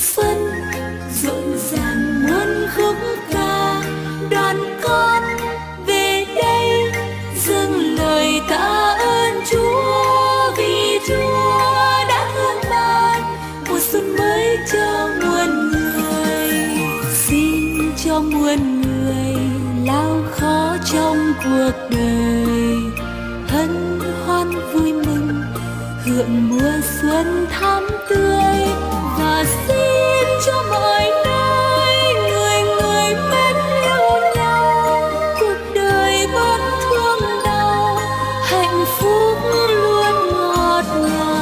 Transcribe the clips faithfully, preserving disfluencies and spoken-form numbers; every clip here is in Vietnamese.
xuân cuộc đời hân hoan vui mừng, hưởng mùa xuân thắm tươi và xin cho mọi nơi người người mến yêu nhau, cuộc đời bớt thương đau, hạnh phúc luôn ngọt ngào.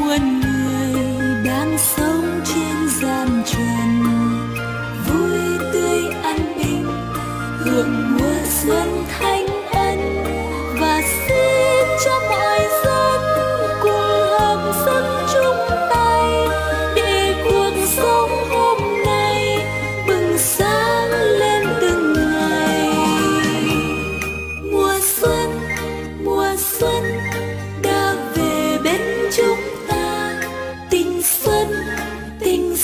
Muôn người đang sống trên gian trần vui tươi an bình, hưởng mùa xuân thanh ân và xin cho mọi dân cùng hợp sức chung tay để cuộc sống hôm nay bừng sáng lên từng ngày. Mùa xuân, mùa xuân đã về bên chúng tình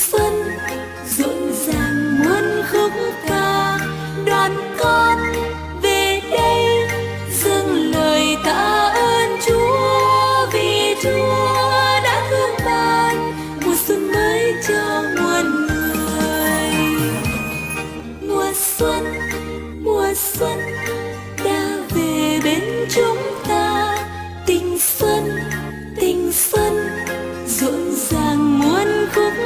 xuân rộn ràng muôn khúc.